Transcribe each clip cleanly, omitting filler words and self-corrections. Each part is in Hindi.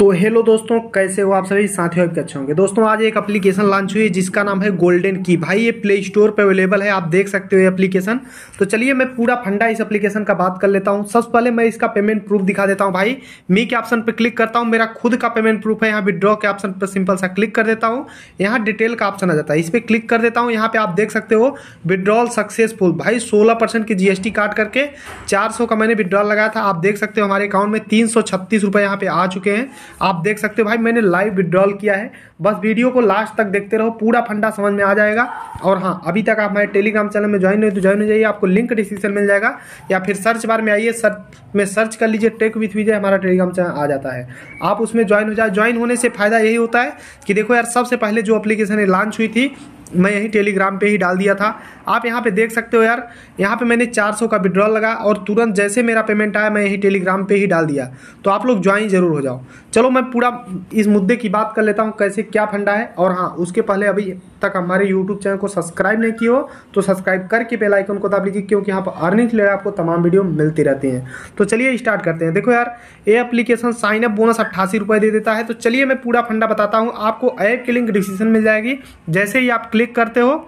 तो हेलो दोस्तों, कैसे हो आप सभी साथियों, आपके अच्छे होंगे। दोस्तों आज एक एप्लीकेशन लॉन्च हुई जिसका नाम है गोल्डन की। भाई ये प्ले स्टोर पे अवेलेबल है, आप देख सकते हो ये एप्लीकेशन। तो चलिए मैं पूरा फंडा इस एप्लीकेशन का बात कर लेता हूँ। सबसे पहले मैं इसका पेमेंट प्रूफ दिखा देता हूँ। भाई मी के ऑप्शन पर क्लिक करता हूँ, मेरा खुद का पेमेंट प्रूफ है। यहाँ विड्रॉ के ऑप्शन पर सिंपल सा क्लिक कर देता हूँ, यहाँ डिटेल का ऑप्शन आ जाता है, इस पर क्लिक कर देता हूँ। यहाँ पर आप देख सकते हो विड्रॉल सक्सेसफुल। भाई 16% की GST काट करके 400 का मैंने विड्रॉल लगाया था। आप देख सकते हो हमारे अकाउंट में 336 रुपये यहाँ पे आ चुके हैं। आप देख सकते हो भाई मैंने लाइव विड्रॉल किया है। बस वीडियो को लास्ट तक देखते रहो, पूरा फंडा समझ में आ जाएगा। और हाँ, अभी तक आप हमारे टेलीग्राम चैनल में ज्वाइन नहीं तो ज्वाइन हो जाइए, आपको लिंक डिस्क्रिप्शन मिल जाएगा, या फिर सर्च बार में आइए, सर्च में सर्च कर लीजिए टेक विथ विजय, हमारा टेलीग्राम चैनल आ जाता है, आप उसमें ज्वाइन हो जाए। ज्वाइन होने से फायदा यही होता है कि देखो यार, सबसे पहले जो एप्लीकेशन लॉन्च हुई थी मैं यही टेलीग्राम पे ही डाल दिया था। आप यहाँ पे देख सकते हो यार, यहाँ पे मैंने 400 का विड्रॉल लगा और तुरंत जैसे मेरा पेमेंट आया मैं यही टेलीग्राम पे ही डाल दिया। तो आप लोग ज्वाइन जरूर हो जाओ। चलो मैं पूरा इस मुद्दे की बात कर लेता हूँ, कैसे क्या फंडा है। और हाँ, उसके पहले अभी तक हमारे यूट्यूब चैनल को सब्सक्राइब नहीं किए हो तो सब्सक्राइब करके बेल आइकन को दबा लीजिए, क्योंकि यहाँ पर अर्निंग रिलेटेड आपको तमाम वीडियो मिलती रहती हैं। तो चलिए स्टार्ट करते हैं। देखो यार, ये एप्लीकेशन साइन अप बोनस 88 रुपये दे देता है। तो चलिए मैं पूरा फंडा बताता हूँ आपको। ऐप की लिंक डिस्क्रिप्शन मिल जाएगी, जैसे ही आप क्लिक करते हो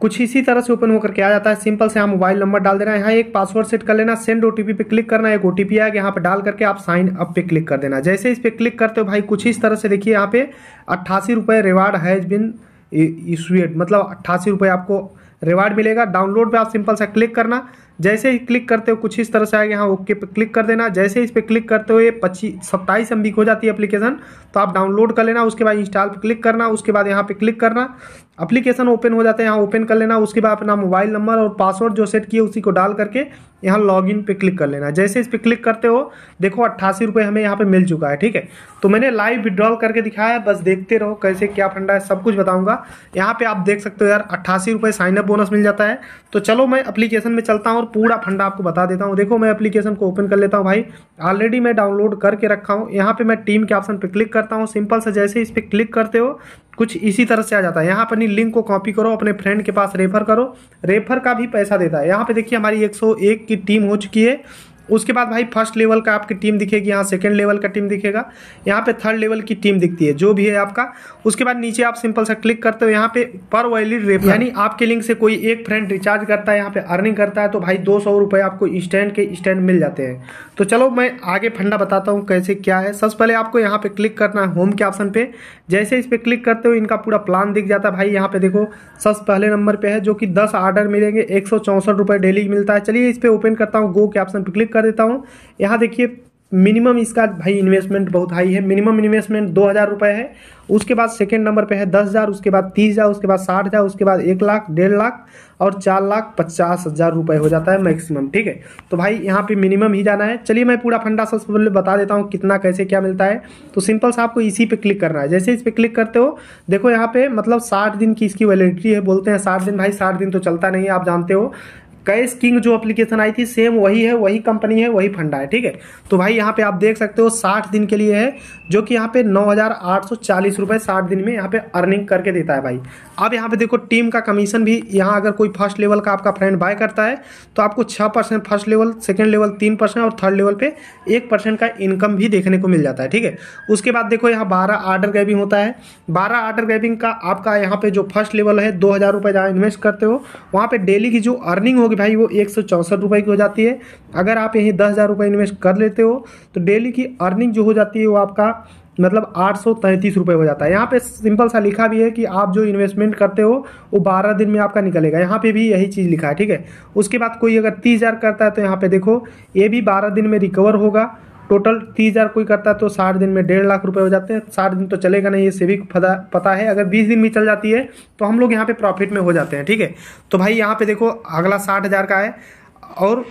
कुछ इसी तरह से ओपन होकर के आ जाता है। सिंपल से यहाँ मोबाइल नंबर डाल देना है, यहाँ एक पासवर्ड सेट कर लेना, सेंड OTP पे क्लिक करना है, एक OTP आएगा यहाँ पे डाल करके आप साइन अप पे क्लिक कर देना। जैसे इस पे क्लिक करते हो भाई कुछ इस तरह से देखिए, यहाँ पे 88 रुपये रिवार्ड हैज बिन इशूड, मतलब 88 रुपये आपको रिवार्ड मिलेगा। डाउनलोड पे आप सिंपल सा क्लिक करना, जैसे ही क्लिक करते हो कुछ इस तरह से आएगा, यहाँ ओके पे क्लिक कर देना। जैसे इस पे क्लिक करते हो ये 27 MB हो जाती है एप्लीकेशन, तो आप डाउनलोड कर लेना। उसके बाद इंस्टॉल पे क्लिक करना, उसके बाद यहाँ पे क्लिक करना, एप्लीकेशन ओपन हो जाता है, यहाँ ओपन कर लेना। उसके बाद अपना मोबाइल नंबर और पासवर्ड जो सेट किए उसी को डाल करके यहाँ लॉगिन पे क्लिक कर लेना। जैसे इस पर क्लिक करते हो देखो 88 रुपये हमें यहाँ पे मिल चुका है। ठीक है, तो मैंने लाइव विड्रॉल करके दिखाया है, बस देखते रहो कैसे क्या फंडा है, सब कुछ बताऊँगा। यहाँ पे आप देख सकते हो यार 88 रुपये साइनअप बोनस मिल जाता है। तो चलो मैं एप्लीकेशन में चलता हूँ, पूरा फंडा आपको बता देता हूं। देखो मैं एप्लीकेशन को ओपन कर लेता हूं। भाई ऑलरेडी मैं डाउनलोड करके रखा हूं। यहां पे मैं टीम के ऑप्शन पे क्लिक करता हूं, सिंपल से जैसे इस पे क्लिक करते हो कुछ इसी तरह से आ जाता है। यहाँ पर लिंक को कॉपी करो, अपने फ्रेंड के पास रेफर करो, रेफर का भी पैसा देता है। यहाँ पे देखिए हमारी 101 की टीम हो चुकी है। उसके बाद भाई फर्स्ट लेवल का आपकी टीम दिखेगी, यहाँ सेकंड लेवल का टीम दिखेगा, यहाँ पे थर्ड लेवल की टीम दिखती है, जो भी है आपका। उसके बाद नीचे आप सिंपल सा क्लिक करते हो, यहाँ पे पर वैलिड रेफर, यानी आपके लिंक से कोई एक फ्रेंड रिचार्ज करता है, यहाँ पे अर्निंग करता है, तो भाई 200 रुपये आपको इंस्टेंट के इंस्टेंट मिल जाते हैं। तो चलो मैं आगे फंडा बताता हूँ कैसे क्या है। सबसे पहले आपको यहाँ पे क्लिक करना है होम के ऑप्शन पे, जैसे इस पर क्लिक करते हो इनका पूरा प्लान दिख जाता है। भाई यहाँ पे देखो सबसे पहले नंबर पे है, जो कि 10 ऑर्डर मिलेंगे, 164 रुपये डेली मिलता है। चलिए इस पर ओपन करता हूँ, गो के ऑप्शन पर क्लिक कर देता हूं। यहां देखिए मिनिमम इसका भाई इन्वेस्टमेंट बहुत हाई है, मिनिमम इन्वेस्टमेंट 2000 रुपये है। उसके बाद सेकंड नंबर पे है 10,000, उसके बाद 30,000, उसके बाद 60,000, उसके बाद 1 लाख, 1.5 लाख और 4,50,000 रुपये हो जाता है मैक्सिमम। ठीक है, तो भाई यहाँ पे मिनिमम ही जाना है। चलिए मैं पूरा फंडा सबसे पहले बता देता हूँ कितना कैसे क्या मिलता है। तो सिंपल सा आपको इसी पे क्लिक करना है, जैसे इस पर क्लिक करते हो देखो यहाँ पे मतलब 60 दिन की इसकी वैलिडिटी है, बोलते हैं 60 दिन। भाई 60 दिन तो चलता नहीं है, आप जानते हो। कैश किंग जो एप्लीकेशन आई थी सेम वही है, वही कंपनी है, वही फंडा है। ठीक है, तो भाई यहाँ पे आप देख सकते हो 60 दिन के लिए है, जो कि यहाँ पे 9,840 रुपये 60 दिन में यहाँ पे अर्निंग करके देता है। भाई अब यहाँ पे देखो टीम का कमीशन भी, यहाँ अगर कोई फर्स्ट लेवल का आपका फ्रेंड बाय करता है तो आपको 6% फर्स्ट लेवल, सेकेंड लेवल 3% और थर्ड लेवल पे 1% का इनकम भी देखने को मिल जाता है। ठीक है, उसके बाद देखो यहाँ 12 ऑर्डर ग्रैबिंग होता है। 12 ऑर्डर ग्रैबिंग का आपका यहाँ पे जो फर्स्ट लेवल है 2,000 रुपये जहाँ इन्वेस्ट करते हो वहाँ पे डेली की जो अर्निंग होगी भाई वो 164 रुपये की हो जाती है। अगर आप यही 10,000 रुपये इन्वेस्ट कर लेते हो तो डेली की अर्निंग जो हो जाती है वो आपका मतलब 833 रुपये हो जाता है। यहाँ पे सिंपल सा लिखा भी है कि आप जो इन्वेस्टमेंट करते हो वो 12 दिन में आपका निकलेगा, यहाँ पे भी यही चीज़ लिखा है। ठीक है, उसके बाद कोई अगर 30,000 करता है तो यहाँ पे देखो ये भी 12 दिन में रिकवर होगा। टोटल 30,000 कोई करता है तो 60 दिन में 1.5 लाख रुपये हो जाते हैं। 60 दिन तो चलेगा नहीं, ये से भी पता है। अगर 20 दिन भी चल जाती है तो हम लोग यहाँ पे प्रॉफिट में हो जाते हैं। ठीक है, तो भाई यहाँ पे देखो अगला 60,000 का है, और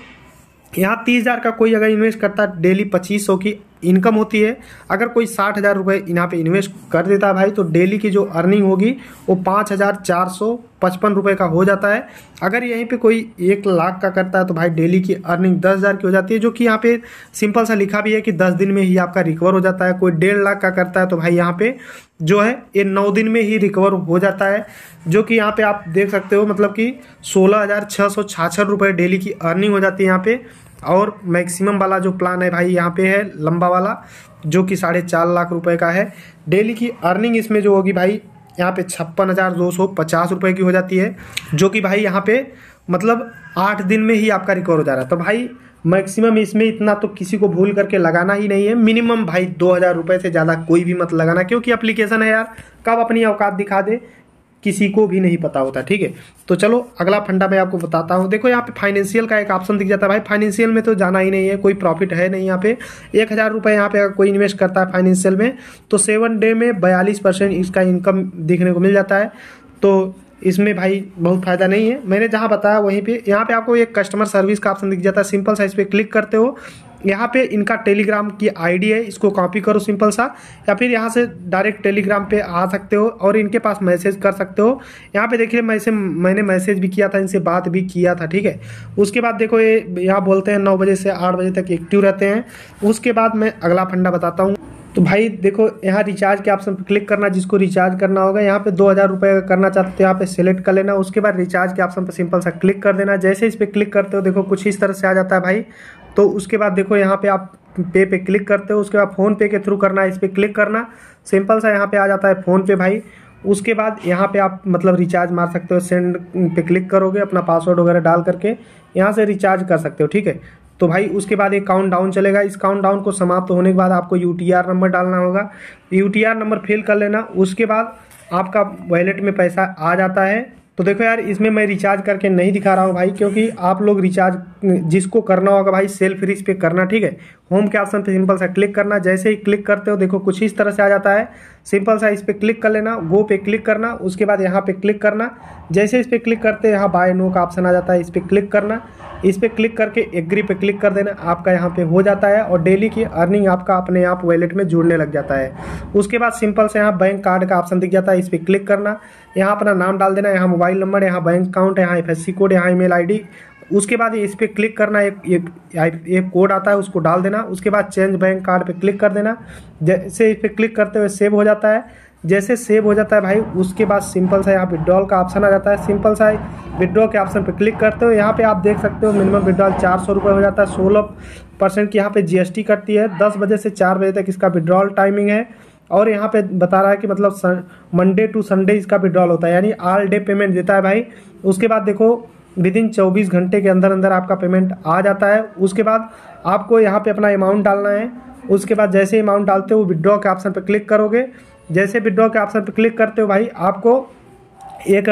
यहाँ 30,000 का कोई अगर इन्वेस्ट करता है डेली 2,500 की इनकम होती है। अगर कोई 60,000 रुपये यहाँ पे इन्वेस्ट कर देता है भाई तो डेली की जो अर्निंग होगी वो 5,455 रुपये का हो जाता है। अगर यहीं पे कोई 1 लाख का करता है तो भाई डेली की अर्निंग 10,000 की हो जाती है, जो कि यहाँ पे सिंपल सा लिखा भी है कि 10 दिन में ही आपका रिकवर हो जाता है। कोई 1.5 लाख का करता है तो भाई यहाँ पे जो है ये 9 दिन में ही रिकवर हो जाता है, जो कि यहाँ पे आप देख सकते हो मतलब कि 16,666 रुपये डेली की अर्निंग हो जाती है यहाँ पे। और मैक्सिमम वाला जो प्लान है भाई यहाँ पे है लंबा वाला जो कि 4.5 लाख रुपए का है। डेली की अर्निंग इसमें जो होगी भाई यहाँ पे 56,250 रुपये की हो जाती है, जो कि भाई यहाँ पे मतलब 8 दिन में ही आपका रिकवर हो जा रहा है। तो भाई मैक्सिमम इसमें इतना तो किसी को भूल करके लगाना ही नहीं है। मिनिमम भाई 2,000 रुपये से ज़्यादा कोई भी मत लगाना, क्योंकि एप्लीकेशन है यार, कब अपनी औकात दिखा दे किसी को भी नहीं पता होता। ठीक है, तो चलो अगला फंडा मैं आपको बताता हूँ। देखो यहाँ पे फाइनेंशियल का एक ऑप्शन दिख जाता है। भाई फाइनेंशियल में तो जाना ही नहीं है, कोई प्रॉफिट है नहीं यहाँ पे। 1,000 रुपये यहाँ पे अगर कोई इन्वेस्ट करता है फाइनेंशियल में तो 7 डे में 42% इसका इनकम देखने को मिल जाता है। तो इसमें भाई बहुत फ़ायदा नहीं है, मैंने जहाँ बताया वहीं पे। यहाँ पे आपको एक कस्टमर सर्विस का ऑप्शन दिख जाता है, सिंपल सा इस पर क्लिक करते हो। यहाँ पे इनका टेलीग्राम की आईडी है, इसको कॉपी करो सिंपल सा, या फिर यहाँ से डायरेक्ट टेलीग्राम पे आ सकते हो और इनके पास मैसेज कर सकते हो। यहाँ पे देखिए मैंने मैसेज भी किया था, इनसे बात भी किया था। ठीक है, उसके बाद देखो ये यहाँ बोलते हैं 9 बजे से 8 बजे तक एक्टिव रहते हैं। उसके बाद मैं अगला फंडा बताता हूँ। तो भाई देखो यहाँ रिचार्ज के ऑप्शन पर क्लिक करना, जिसको रिचार्ज करना होगा। यहाँ पे 2,000 रुपये करना चाहते हो यहाँ पे सेलेक्ट कर लेना। उसके बाद रिचार्ज के ऑप्शन पर सिंपल सा क्लिक कर देना। जैसे इस पर क्लिक करते हो देखो कुछ इस तरह से आ जाता है भाई। तो उसके बाद देखो यहाँ पे आप पे पे क्लिक करते हो, उसके बाद फ़ोन पे के थ्रू करना है, इस पर क्लिक करना। सिंपल सा यहाँ पे आ जाता है फ़ोन पे भाई। उसके बाद यहाँ पे आप मतलब रिचार्ज मार सकते हो, सेंड पे क्लिक करोगे, अपना पासवर्ड वगैरह डाल करके यहाँ से रिचार्ज कर सकते हो। ठीक है, तो भाई उसके बाद एक काउंट डाउन चलेगा। इस काउंट डाउन को समाप्त होने के बाद आपको UTR नंबर डालना होगा, UTR नंबर फिल कर लेना। उसके बाद आपका वॉलेट में पैसा आ जाता है। तो देखो यार इसमें मैं रिचार्ज करके नहीं दिखा रहा हूँ भाई, क्योंकि आप लोग रिचार्ज जिसको करना होगा भाई सेल्फ रिस्क पे करना। ठीक है, होम के ऑप्शन पे सिंपल सा क्लिक करना। जैसे ही क्लिक करते हो देखो कुछ इस तरह से आ जाता है, सिंपल सा इस पर क्लिक कर लेना, गो पे क्लिक करना। उसके बाद यहाँ पे क्लिक करना, जैसे इस पर क्लिक करते यहाँ बाय नो का ऑप्शन आ जाता है, इस पर क्लिक करना। इस पर क्लिक करके एग्री पे क्लिक कर देना, आपका यहाँ पे हो जाता है और डेली की अर्निंग आपका अपने आप वॉलेट में जुड़ने लग जाता है। उसके बाद सिंपल से यहाँ बैंक कार्ड का ऑप्शन दिख जाता है, इस पर क्लिक करना। यहाँ अपना नाम डाल देना, यहाँ मोबाइल नंबर, यहाँ बैंक अकाउंट, यहाँ FSC कोड, यहाँ ईमेल ID। उसके बाद इस पर क्लिक करना, एक कोड आता है उसको डाल देना। उसके बाद चेंज बैंक कार्ड पे क्लिक कर देना। जैसे इस पर क्लिक करते हुए सेव हो जाता है। जैसे सेव हो जाता है भाई उसके बाद सिंपल सा यहाँ विड्रॉल का ऑप्शन आ जाता है। सिंपल सा विड्रॉल के ऑप्शन पर क्लिक करते हो, यहाँ पे आप देख सकते हो मिनिमम विड्रॉल 400 रुपये हो जाता है। 16% की यहाँ पे GST कटती है। 10 बजे से 4 बजे तक इसका विड्रॉल टाइमिंग है। और यहाँ पे बता रहा है कि मतलब मंडे टू संडे इसका विड्रॉल होता है, यानी ऑल डे पेमेंट देता है भाई। उसके बाद देखो विदिन 24 घंटे के अंदर अंदर आपका पेमेंट आ जाता है। उसके बाद आपको यहाँ पे अपना अमाउंट डालना है। उसके बाद जैसे अमाउंट डालते हो विड्रॉ के ऑप्शन पर क्लिक करोगे। जैसे विड्रॉ के ऑप्शन पर क्लिक करते हो भाई आपको एक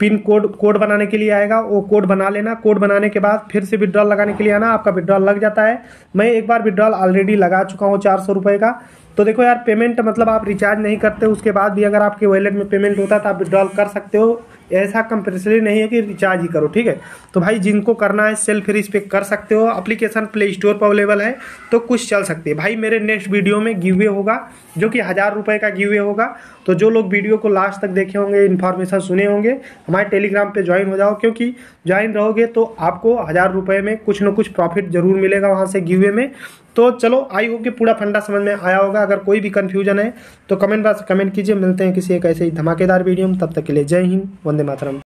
पिन कोड बनाने के लिए आएगा, वो कोड बना लेना। कोड बनाने के बाद फिर से विड्रॉल लगाने के लिए आना, आपका विड्रॉल लग जाता है। मैं एक बार विड्रॉल ऑलरेडी लगा चुका हूँ 400 रुपये का। तो देखो यार पेमेंट मतलब आप रिचार्ज नहीं करते उसके बाद भी अगर आपके वॉलेट में पेमेंट होता है तो आप विड्रॉल कर सकते हो। ऐसा कंपल्सरी नहीं है कि रिचार्ज ही करो। ठीक है, तो भाई जिनको करना है सेल्फ रिस्क पे कर सकते हो। एप्लीकेशन प्ले स्टोर पर अवेलेबल है तो कुछ चल सकती है भाई। मेरे नेक्स्ट वीडियो में गिव अवे होगा जो कि 1,000 रुपये का गिव अवे होगा। तो जो लोग वीडियो को लास्ट तक देखे होंगे, इन्फॉर्मेशन सुने होंगे, हमारे टेलीग्राम पे ज्वाइन हो जाओ, क्योंकि ज्वाइन रहोगे तो आपको 1,000 रुपये में कुछ ना कुछ प्रॉफिट जरूर मिलेगा वहाँ से गिव अवे में। तो चलो आई होप कि पूरा फंडा समझ में आया होगा। अगर कोई भी कन्फ्यूजन है तो कमेंट बॉक्स कमेंट कीजिए। मिलते हैं किसी एक ऐसे ही धमाकेदार वीडियो में, तब तक के लिए जय हिंद, वंदे मातरम।